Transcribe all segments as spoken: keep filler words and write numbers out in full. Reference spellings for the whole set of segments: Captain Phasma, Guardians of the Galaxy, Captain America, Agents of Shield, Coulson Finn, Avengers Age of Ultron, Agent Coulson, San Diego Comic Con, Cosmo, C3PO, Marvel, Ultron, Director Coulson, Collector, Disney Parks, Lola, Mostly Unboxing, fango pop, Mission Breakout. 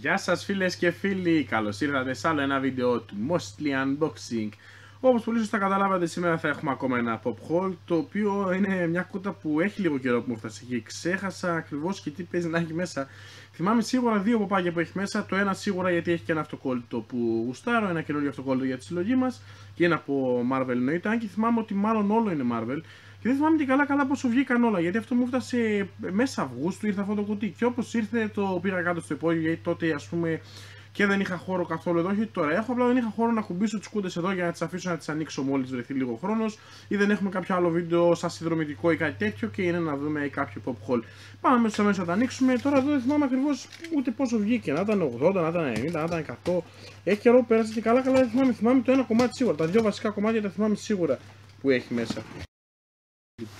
Γεια σας φίλες και φίλοι, καλώς ήρθατε σε άλλο ένα βίντεο του Mostly Unboxing. Όπως πολύ σωστά καταλάβατε, σήμερα θα έχουμε ακόμα ένα pop haul, το οποίο είναι μια κούτα που έχει λίγο καιρό που μου φτάσει και ξέχασα ακριβώς και τι παίζει να έχει μέσα. Θυμάμαι σίγουρα δύο ποπάκια που έχει μέσα, το ένα σίγουρα γιατί έχει και ένα αυτοκόλλητο που γουστάρω, ένα καινούριο αυτοκόλλητο για τη συλλογή μας και ένα από Marvel εννοείται, αν και θυμάμαι ότι μάλλον όλο είναι Marvel. Και δεν θυμάμαι και καλά καλά πόσο βγήκαν όλα, γιατί αυτό μου έφτασε μέσα Αυγούστου, ήρθε αυτό το κουτί και όπως ήρθε το πήρα κάτω στο υπόγειο, γιατί τότε ας πούμε και δεν είχα χώρο καθόλου εδώ, όχι τώρα έχω, απλά δεν είχα χώρο να κουμπίσω τις κούντες εδώ για να τις αφήσω να τις ανοίξω μόλις βρεθεί λίγο χρόνος ή δεν έχουμε κάποιο άλλο βίντεο σαν συνδρομητικό ή κάτι τέτοιο και είναι να δούμε κάποιο pop haul. Πάμε μέσα μέσα να τα ανοίξουμε, τώρα εδώ δεν θυμάμαι ακριβώς ούτε πόσο βγήκε, να ήταν ογδόντα, να ήταν ενενήντα, να ήταν εκατό, έχει καιρό πέρασε και καλά καλά δεν θυμάμαι, θυμάμαι το ένα κομμάτι σίγουρα, τα δύο βασικά κομμάτια τα θυμάμαι σίγουρα που έχει μέσα.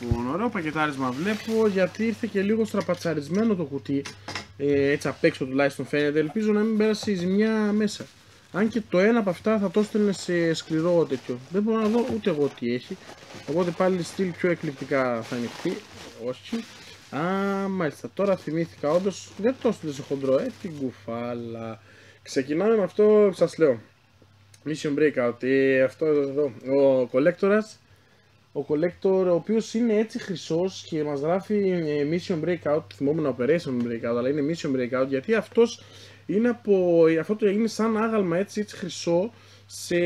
Λοιπόν, ωραίο πακετάρισμα βλέπω, γιατί ήρθε και λίγο στραπατσαρισμένο το κουτί, ε, έτσι απ' έξω τουλάχιστον φαίνεται, ελπίζω να μην πέρασε η ζημιά μέσα. Αν και το ένα από αυτά θα το στέλνε σε σκληρό τέτοιο, δεν μπορώ να δω ούτε εγώ τι έχει, οπότε πάλι στυλ πιο εκλειπτικά θα ανοιχτεί, όχι. Α, μάλιστα, τώρα θυμήθηκα όντως, δεν το στέλνε σε χοντρό, ε, την κουφάλα. Ξεκινάμε με αυτό που σας λέω, Mission Breakout, ε, αυτό εδώ, ο κολέκτορας. Ο Collector, ο οποίος είναι έτσι χρυσός και μας γράφει Mission Breakout, θυμόμουν Operation Breakout, αλλά είναι Mission Breakout γιατί αυτός είναι από, αυτό το έγινε σαν άγαλμα έτσι, έτσι χρυσό σε,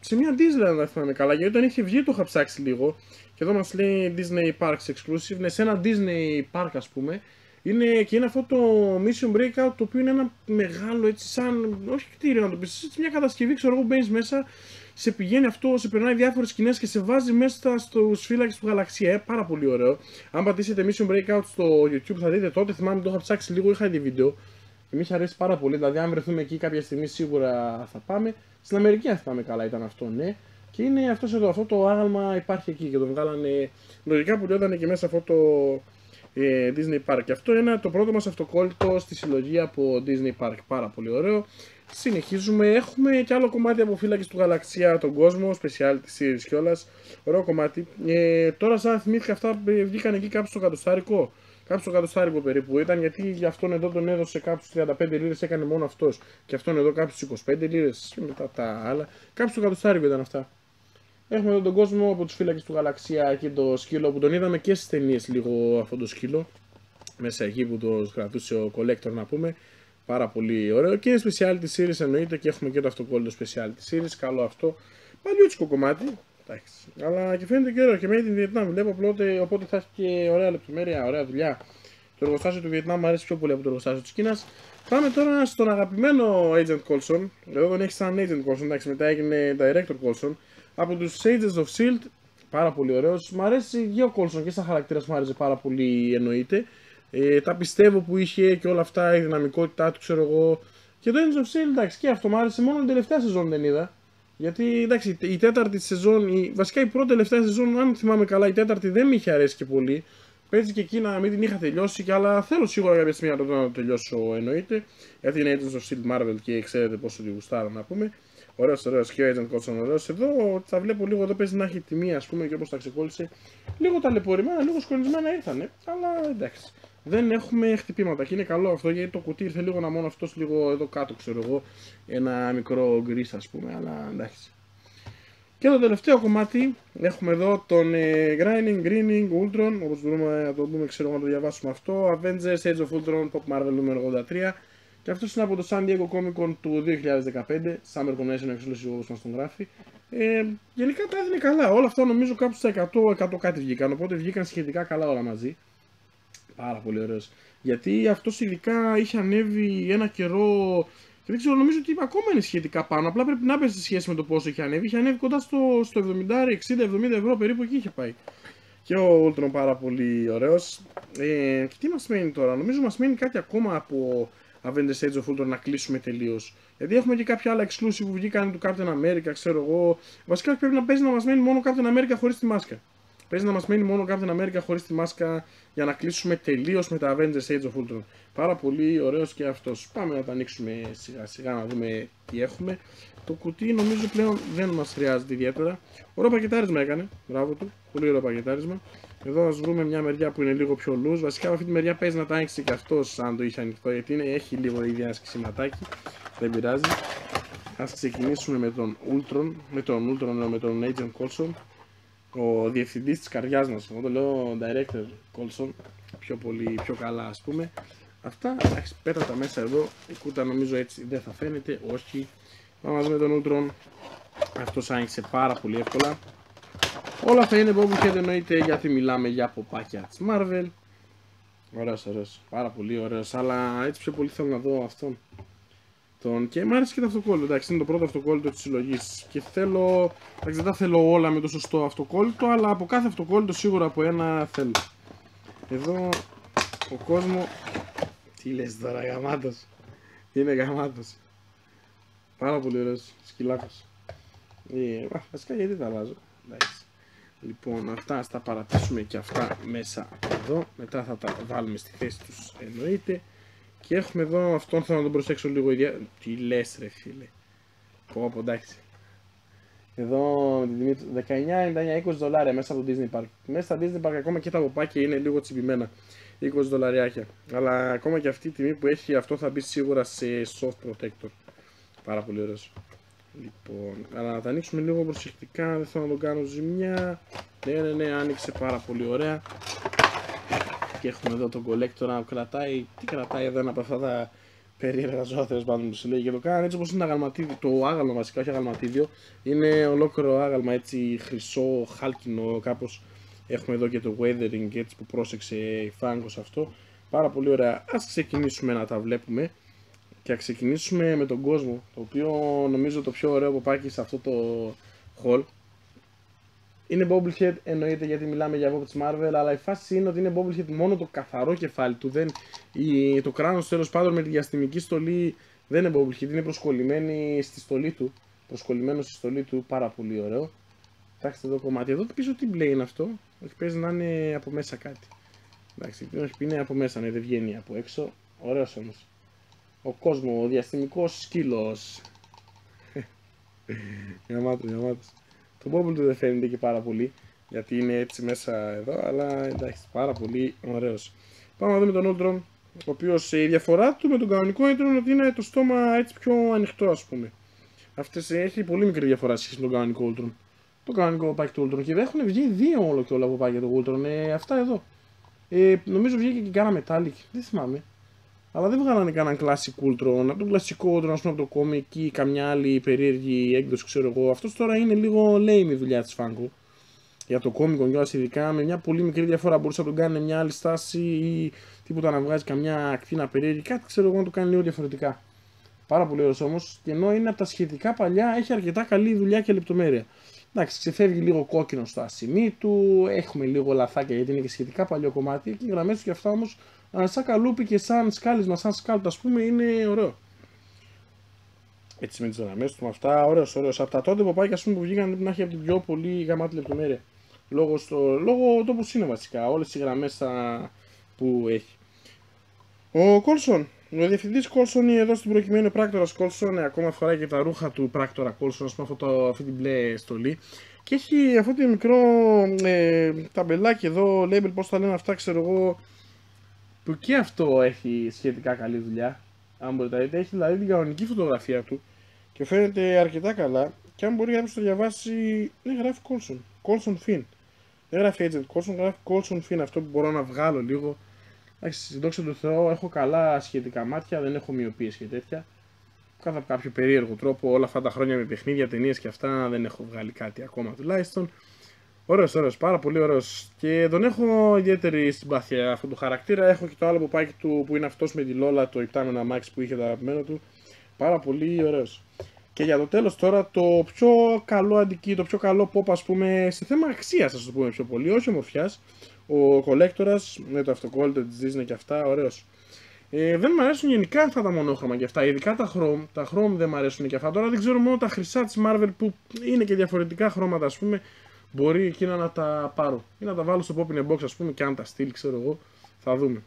σε μια Disney, αν δεν θυμάμαι καλά, γιατί όταν είχε βγει το είχα ψάξει λίγο και εδώ μας λέει Disney Parks Exclusive, ναι, σε ένα Disney Park ας πούμε είναι, και είναι αυτό το Mission Breakout το οποίο είναι ένα μεγάλο έτσι σαν, όχι κτίριο να το πεις, έτσι μια κατασκευή ξέρω εγώ μπαίνεις μέσα. Σε πηγαίνει αυτό, σε περνάει διάφορες σκηνές και σε βάζει μέσα στους φύλακες του γαλαξία. Ε, πάρα πολύ ωραίο. Αν πατήσετε Mission Breakout στο YouTube θα δείτε τότε. Θυμάμαι το είχα ψάξει λίγο, είχα δει βίντεο. Και μου είχε αρέσει πάρα πολύ. Δηλαδή, αν βρεθούμε εκεί κάποια στιγμή σίγουρα θα πάμε. Στην Αμερική, αν θυμάμαι καλά, ήταν αυτό, ναι. Και είναι αυτός εδώ, αυτό το άγαλμα υπάρχει εκεί και το βγάλανε. Λογικά που λιότανε και μέσα αυτό το ε, Disney Park. Και αυτό είναι το πρώτο μας αυτοκόλλητο στη συλλογή από Disney Park. Πάρα πολύ ωραίο. Συνεχίζουμε, έχουμε και άλλο κομμάτι από φύλακες του γαλαξία, τον κόσμο, Specialty Series κιόλας. Ωραίο κομμάτι. Ε, τώρα, σαν θυμήθηκα, αυτά βγήκαν εκεί κάπου στο κατοστάρικο. Κάπου στο κατοστάρικο περίπου ήταν, γιατί για αυτόν εδώ τον έδωσε κάπου στους τριάντα πέντε λίρες, έκανε μόνο αυτός. Και αυτόν εδώ κάπου στους είκοσι πέντε λίρες, μετά τα άλλα. Κάπου στο κατοστάρικο ήταν αυτά. Έχουμε εδώ τον κόσμο από τους φύλακες του γαλαξία και το σκύλο που τον είδαμε και στις ταινίες λίγο αυτό το σκύλο. Μέσα εκεί που το κρατούσε ο Collector να πούμε. Πάρα πολύ ωραίο και είναι Specialty Series εννοείται και έχουμε και το αυτοκόλλητο Specialty Series, καλό αυτό, παλιούτσικο κομμάτι, εντάξει, αλλά και φαίνεται και ωραίο και με την Βιετνάμ βλέπω πλότε, οπότε θα έχει και ωραία λεπτομέρεια, ωραία δουλειά. Το εργοστάσιο του Βιετνάμ μου αρέσει πιο πολύ από το εργοστάσιο της Κίνας. Πάμε τώρα στον αγαπημένο Agent Coulson, εδώ τον έχει σαν Agent Coulson, εντάξει μετά έγινε Director Coulson, από τους Agents of Shield, πάρα πολύ ωραίος, μου αρέσει και ο Coulson και σαν χαρακτήρας μου άρεσε πάρα πολύ εννοείται. Ε, τα πιστεύω που είχε και όλα αυτά, η δυναμικότητά του ξέρω εγώ. Και το Agents of Shield εντάξει και αυτό μου άρεσε, μόνο την τελευταία σεζόν δεν είδα. Γιατί εντάξει η τέταρτη σεζόν, η, βασικά η πρώτη τελευταία σεζόν, αν θυμάμαι καλά, η τέταρτη δεν με είχε αρέσει και πολύ. Παίζει και εκεί να μην την είχα τελειώσει, και, αλλά θέλω σίγουρα κάποια στιγμή να το, να το τελειώσω εννοείται. Γιατί είναι Agents of Shield Marvel και ξέρετε πόσο τη γουστάρω να πούμε. Ωραίος, ωραίος και ο Agent Coulson ωραίος. Εδώ τα βλέπω λίγο, εδώ παίζει να έχει τιμή ας πούμε και όπως τα ξεκόλλησε. Λίγο ταλαιπωρημένα, λίγο σκονισμένα ήρθανε, αλλά εντάξει. Δεν έχουμε χτυπήματα και είναι καλό αυτό γιατί το κουτί ήρθε λίγο να μόνο αυτός λίγο εδώ κάτω ξέρω εγώ. Ένα μικρό γκρις ας πούμε, αλλά εντάξει. Και το τελευταίο κομμάτι έχουμε εδώ τον ε, Grinding, Greening, Ultron, όπως μπορούμε να το πούμε ξέρω να το διαβάσουμε αυτό. Avengers Age of Ultron, Pop Marvel νούμερο ογδόντα τρία. Και αυτός είναι από το San Diego Comic Con του δύο χιλιάδες δεκαπέντε, Summer Convention Exclusive όπως μας τον γράφει. Ε, γενικά τα έδινε καλά, όλα αυτά νομίζω κάπου στα εκατό, εκατό κάτι βγήκαν, οπότε βγήκαν σχετικά καλά όλα μαζί. Πάρα πολύ ωραίος. Γιατί αυτός ειδικά είχε ανέβει ένα καιρό και δεν ξέρω, νομίζω ότι ακόμα είναι σχετικά πάνω. Απλά πρέπει να πέσει στη σχέση με το πόσο είχε ανέβει. Είχε ανέβει κοντά στο, στο εβδομήντα, εξήντα, εβδομήντα ευρώ περίπου εκεί είχε πάει. Και ο Ultron πάρα πολύ ωραίος. Ε, τι μας μένει τώρα, νομίζω μας μένει κάτι ακόμα από Avengers Age of Ultron να κλείσουμε τελείως. Γιατί έχουμε και κάποια άλλα exclusive που βγήκαν του Captain America, ξέρω εγώ. Βασικά πρέπει να παίζει να μας μένει μόνο Captain America χωρίς τη μάσκα. Παίζει να μας μένει μόνο Captain America χωρίς τη μάσκα για να κλείσουμε τελείως με τα Avengers Age of Ultron. Πάρα πολύ ωραίος και αυτός. Πάμε να τα ανοίξουμε σιγά σιγά να δούμε τι έχουμε. Το κουτί νομίζω πλέον δεν μας χρειάζεται ιδιαίτερα. Ωραίο πακετάρισμα έκανε, μπράβο του, πολύ ωραίο πακετάρισμα. Εδώ ας βρούμε μια μεριά που είναι λίγο πιο loose. Βασικά αυτή τη μεριά παίζει να τα άνοιξε και αυτός αν το είχε ανοιχτό, γιατί είναι, έχει λίγο ήδη ένα σκισματάκι. Δεν πειράζει. Ας ξεκινήσουμε με τον Ultron, με τον Ultron, με τον Agent Coulson, ο διευθυντής της καρδιάς μας. Εγώ το λέω Director Coulson, πιο πολύ, πιο καλά ας πούμε. Αυτά, εντάξει, πέτα τα μέσα εδώ, η κούτα νομίζω έτσι δεν θα φαίνεται, όχι. Πάμε μαζί με τον Ultron, αυτός άνοιξε πάρα πολύ εύκολα. Όλα θα είναι που έχετε εννοείται, γιατί μιλάμε για ποπάκια της Marvel. Ωραίος, ωραίος, πάρα πολύ ωραίος, αλλά έτσι πιο πολύ θέλω να δω αυτόν. Τον... Και μου άρεσε και το αυτοκόλλητο, εντάξει, είναι το πρώτο αυτοκόλλητο της συλλογής. Και θέλω, εντάξει, δεν τα θέλω όλα με το σωστό αυτοκόλλητο, αλλά από κάθε αυτοκόλλητο σίγουρα από ένα θέλω. Εδώ ο κόσμο. Τι λες τώρα, γαμάτος. Είναι γαμάτος. Πάρα πολύ ωραίος σκυλάκος. Ε, βασικά γιατί τα αλλάζω. Εντάξει. Λοιπόν, αυτά θα τα παρατήσουμε και αυτά μέσα εδώ. Μετά θα τα βάλουμε στη θέση τους εννοείται. Και έχουμε εδώ αυτόν, θα να τον προσέξω λίγο ιδιαίτερα. Τι λες ρε φίλε. Πω πω, εντάξει. Εδώ με την τιμή δεκαεννιά ενενήντα εννιά είκοσι δολάρια μέσα από το Disney Park. Μέσα στα Disney Park ακόμα και τα ποπάκια είναι λίγο τσιμπημένα. είκοσι δολαριάκια. Αλλά ακόμα και αυτή η τιμή που έχει αυτό θα μπει σίγουρα σε soft protector. Πάρα πολύ ωραίος. Λοιπόν, αλλά να τα ανοίξουμε λίγο προσεκτικά, δεν θέλω να τον κάνω ζημιά. Ναι, ναι, ναι, άνοιξε πάρα πολύ ωραία. Και έχουμε εδώ τον Collector να κρατάει, τι κρατάει εδώ, ένα από αυτά τα περίεργα ζώα τέλος πάντων που συλλέγει. Και το κάνει έτσι όπως είναι αγαλματίδιο, το άγαλμα βασικά, όχι αγαλματίδιο. Είναι ολόκληρο άγαλμα έτσι χρυσό, χάλκινο κάπως. Έχουμε εδώ και το weathering έτσι που πρόσεξε η Φάγκος αυτό. Πάρα πολύ ωραία, ας ξεκινήσουμε να τα βλέπουμε. Και να ξεκινήσουμε με τον κόσμο, το οποίο νομίζω το πιο ωραίο ποπάκι σε αυτό το haul. Είναι bobblehead εννοείται, γιατί μιλάμε για bob της Marvel, αλλά η φάση είναι ότι είναι bobblehead μόνο το καθαρό κεφάλι του, δεν, η, το κράνος τέλος πάντων με τη διαστημική στολή δεν είναι bobblehead, είναι προσκολλημένη στη στολή του, προσκολλημένο στη στολή του, πάρα πολύ ωραίο. Κοιτάξτε εδώ κομμάτι, εδώ πίσω τι μπλε είναι αυτό, όχι παίζει να είναι από μέσα κάτι. Εντάξει, όχι είναι από μέσα, ναι, δεν βγαίνει από έξω, ωραίος όμως. Ο κόσμο, ο διαστημικός σκύλος. Γαμάτος, γαμάτος. Το bobble του δεν φαίνεται και πάρα πολύ, γιατί είναι έτσι μέσα εδώ, αλλά εντάξει, πάρα πολύ ωραίος. Πάμε να δούμε τον Ultron, ο οποίος η διαφορά του με τον κανονικό Ultron ότι είναι το στόμα έτσι πιο ανοιχτό ας πούμε. Αυτές έχει πολύ μικρή διαφορά σχέση με τον κανονικό Ultron. Το κανονικό πάκι του Ultron, και έχουν βγει δύο όλο και όλα από πάκια του Ultron, ε, αυτά εδώ. Ε, νομίζω βγήκε και κάνα metallic, δεν θυμάμαι. Αλλά δεν βγάλανε κανέναν classic Ultron, από τον κλασικό Ultron, ας πούμε από το κόμικ ή καμιά άλλη περίεργη έκδοση, ξέρω εγώ. Αυτός τώρα είναι λίγο lame η δουλειά της Funko. Για το κόμικο κιόλας ειδικά, με μια πολύ μικρή διαφορά. Μπορούσε να τον κάνει μια άλλη στάση ή τίποτα να βγάζει καμιά ακτίνα περίεργη, κάτι ξέρω εγώ να το κάνει λίγο διαφορετικά. Πάρα πολύ ωραίος όμως, και ενώ είναι από τα σχετικά παλιά, έχει αρκετά καλή δουλειά και λεπτομέρεια. Εντάξει, ξεφεύγει λίγο κόκκινο στο ασημί του, έχουμε λίγο λαθάκια γιατί είναι και σχετικά παλιό κομμάτι, και οι γραμμές του και αυτά όμως, σαν καλούπι και σαν σκάλισμα, σαν σκάλτ ας πούμε, είναι ωραίο. Έτσι με τις γραμμές του, με αυτά, ωραίος, ωραίος. Από τα τότε ποπάκια ας πούμε που βγήκαν πρέπει να έχει από την πιο πολύ γαμάτη λεπτομέρεια. Λόγω, στο... Λόγω το πως είναι βασικά, όλες οι γραμμές τα... που έχει. Ο Coulson. Ο διευθυντής Coulson εδώ στην προκειμένη πράκτορας Coulson, ακόμα φοράει και τα ρούχα του πράκτορα Coulson, ας πούμε αυτό, αυτή την μπλε στολή. Και έχει αυτό το μικρό ε, ταμπελάκι εδώ, label, πώς τα λένε αυτά, ξέρω εγώ, που και αυτό έχει σχετικά καλή δουλειά. Αν μπορείτε να δείτε, έχει δηλαδή την κανονική φωτογραφία του και φαίνεται αρκετά καλά. Και αν μπορεί κάποιος να το διαβάσει, ναι, γράφει Coulson, Coulson Finn. Δεν γράφει Agent Coulson, γράφει Coulson Finn, αυτό που μπορώ να βγάλω λίγο. Εντάξει, δόξα τω Θεώ, έχω καλά σχετικά μάτια, δεν έχω μοιοπίες και τέτοια. Κατά κάποιο περίεργο τρόπο, όλα αυτά τα χρόνια με παιχνίδια, ταινίες και αυτά, δεν έχω βγάλει κάτι ακόμα τουλάχιστον. Ωραίος, ωραίος, πάρα πολύ ωραίος. Και τον έχω ιδιαίτερη συμπάθεια αυτού του χαρακτήρα. Έχω και το άλλο ποπάκι του που είναι αυτός με τη Lola, το Vitamina Max που είχε το αγαπημένο του. Πάρα πολύ ωραίος. Και για το τέλος τώρα, το πιο καλό αντικεί, το πιο καλό pop ας πούμε, σε θέμα αξίας ας το πούμε πιο πολύ, όχι ομορφιάς. Ο Collectorας με το αυτοκόλλητο της Disney και αυτά, ωραίος. Ε, δεν μου αρέσουν γενικά αυτά τα μονόχρωμα και αυτά, ειδικά τα Chrome. Τα Chrome δεν μου αρέσουν και αυτά. Τώρα δεν ξέρω, μόνο τα χρυσά της Marvel που είναι και διαφορετικά χρώματα, ας πούμε, μπορεί εκείνα να τα πάρω. Ή να τα βάλω στο pop in a box, ας πούμε, και αν τα στείλει, ξέρω εγώ, θα δούμε.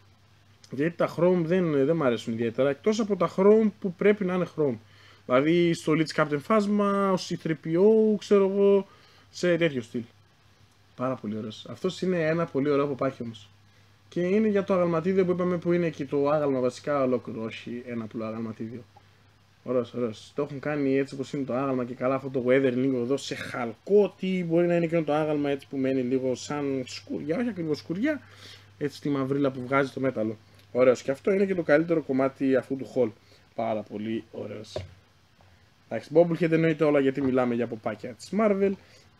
Γιατί τα Chrome δεν, δεν μου αρέσουν ιδιαίτερα, εκτός από τα Chrome που πρέπει να είναι Chrome. Δηλαδή η στολή της Captain Phasma, ο σι θρι πι ο, ξέρω εγώ, σε τέτοιο στυλ. Πάρα πολύ ωραίος. Αυτός είναι ένα πολύ ωραίο παπάκι όμως. Και είναι για το αγαλματίδιο που είπαμε που είναι εκεί το άγαλμα βασικά ολόκληρο, όχι ένα απλό αγαλματίδιο. Ωραίος, ωραίος. Το έχουν κάνει έτσι όπως είναι το άγαλμα και καλά αυτό το weather λίγο εδώ σε χαλκό. Τι μπορεί να είναι και το άγαλμα έτσι που μένει λίγο σαν σκουριά, όχι ακριβώς σκουριά, έτσι τη μαυρίλα που βγάζει το μέταλλο. Ωραίος. Και αυτό είναι και το καλύτερο κομμάτι αυτού του haul. Πάρα πολύ ωραίος. Εντάξει, Bobblehead εννοείται όλα γιατί μιλάμε για ποπάκια της Marvel.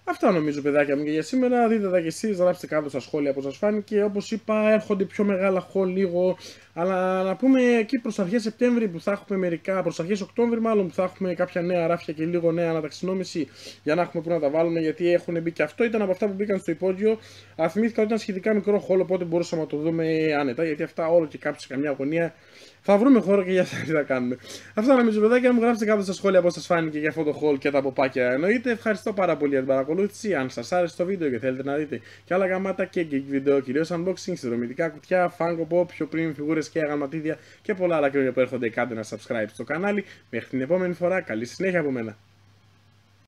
Αυτά νομίζω παιδάκια μου και για σήμερα. Δείτε τα κι εσείς, γράψτε κάτω στα σχόλια πώς σας φάνηκε. Όπως είπα, έρχονται πιο μεγάλα haul λίγο. Αλλά να πούμε εκεί προς αρχές Σεπτέμβρη που θα έχουμε μερικά, προς αρχές Οκτώβρη μάλλον, που θα έχουμε κάποια νέα ράφια και λίγο νέα αναταξινόμηση για να έχουμε που να τα βάλουμε. Γιατί έχουν μπει και αυτό. Ήταν από αυτά που μπήκαν στο υπόγειο. Αθυμήθηκα ότι ήταν σχετικά μικρό haul, οπότε μπορούσαμε να το δούμε άνετα. Γιατί αυτά όλο και κάπου σε καμιά γωνία θα βρούμε χώρο και για αυτά τι θα κάνουμε. Αυτά νομίζω παιδάκια μου. Γράψτε κάτω στα σχόλια πώς σας φάνηκε για αυτό το haul και τα ποπάκια εννοείται. Ευχαριστώ πάρα πολύ για την παρακολούθηση. Αν σας άρεσε το βίντεο και θέλετε να δείτε και άλλα γαμάτα και geek βίντεο, κυρίως unboxing, συνδρομητικά κουτιά, fango pop, πιο premium φιγούρες και αγαλματίδια και πολλά άλλα κρίνια που έρχονται, κάντε ένα subscribe στο κανάλι. Μέχρι την επόμενη φορά, καλή συνέχεια από μένα.